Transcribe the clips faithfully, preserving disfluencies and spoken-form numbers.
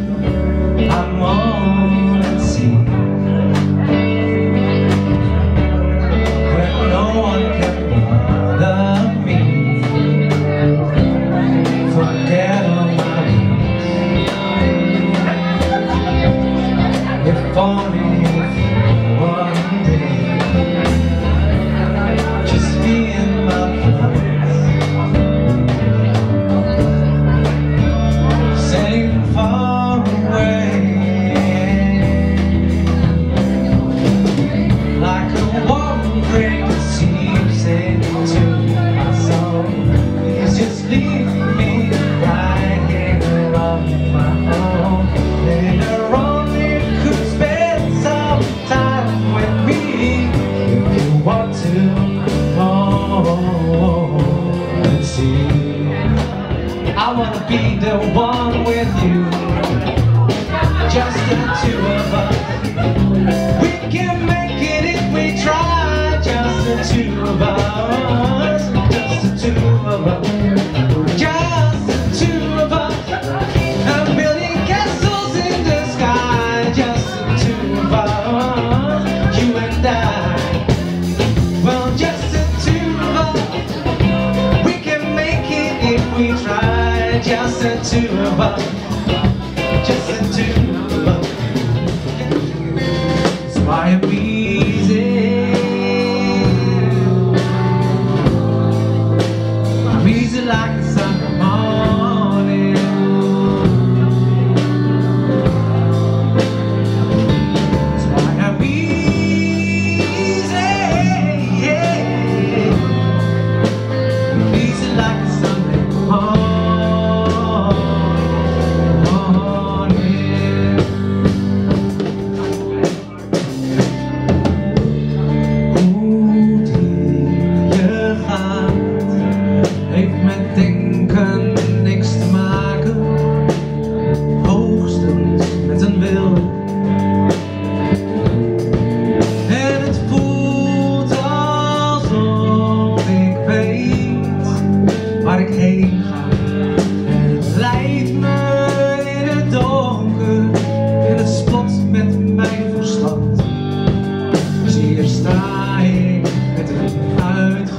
I'm on at sea, where no one can bother me. Forget all my needs. If only one day, just me and my friends. I wanna be the one with you, just the two of us. We can make it if we try, just the two of us, just the two of us, just the two of us. I'm building castles in the sky, just the two of us, you and I. Well, just the two of us, we can make it if we try. Just the two of us, just the two of us. So I am easy, I'm easy like the sun in the morning. So I am easy, yeah. I'm easy like the sun in the morning.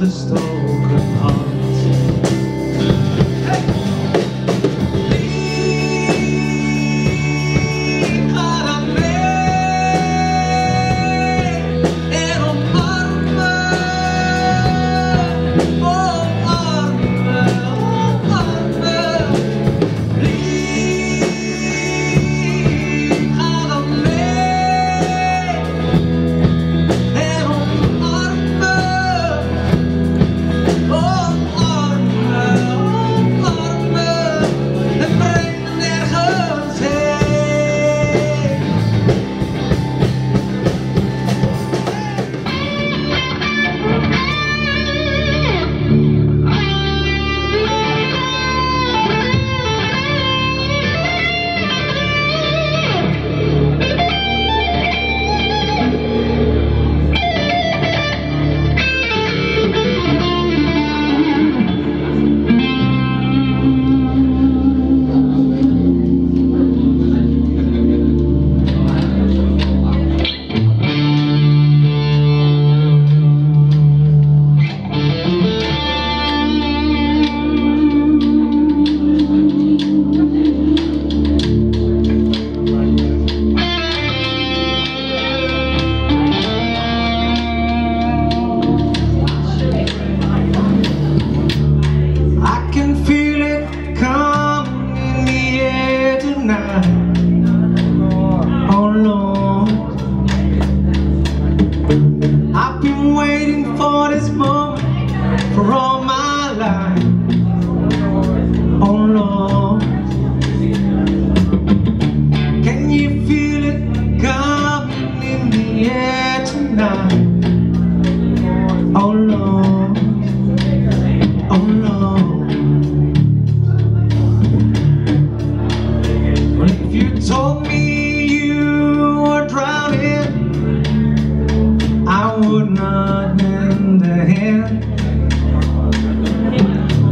Gestoken hand. Hey! Lief maar aan mij en omarm me, omarm me, omarm me. Lief maar aan mij en omarm me.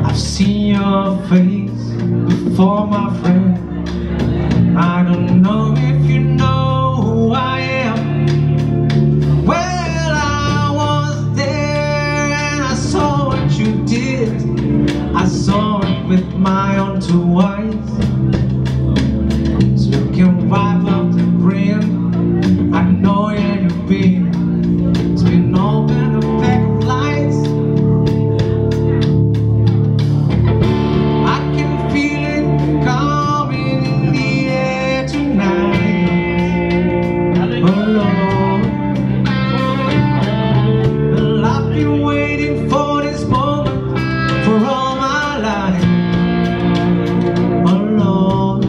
I've seen your face before, my friend. I don't know if you know who I am. Well, I was there and I saw what you did. I saw it with my own two eyes. So you can wipe up the grin. I know where you've been. It's been open a pack of lights. I can feel it coming in the air tonight. Oh Lord, well, I've been waiting for this moment for all my life. Oh Lord,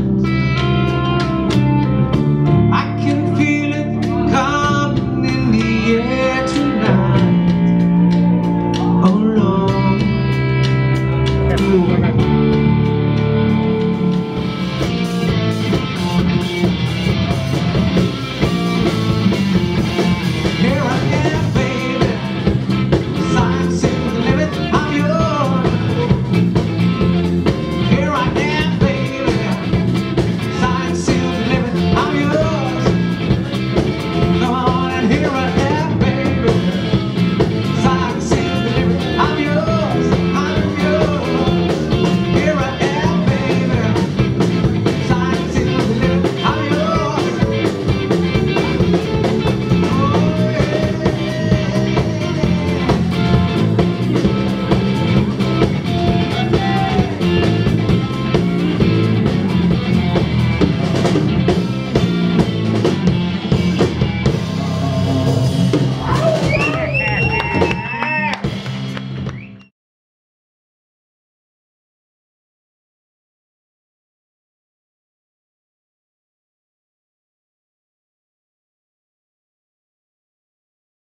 I can feel it coming in the air tonight. Oh Lord.